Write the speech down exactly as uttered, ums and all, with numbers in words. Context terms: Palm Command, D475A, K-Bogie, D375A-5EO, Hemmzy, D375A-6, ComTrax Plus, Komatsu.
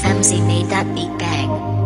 Hemmzy made that beat bang.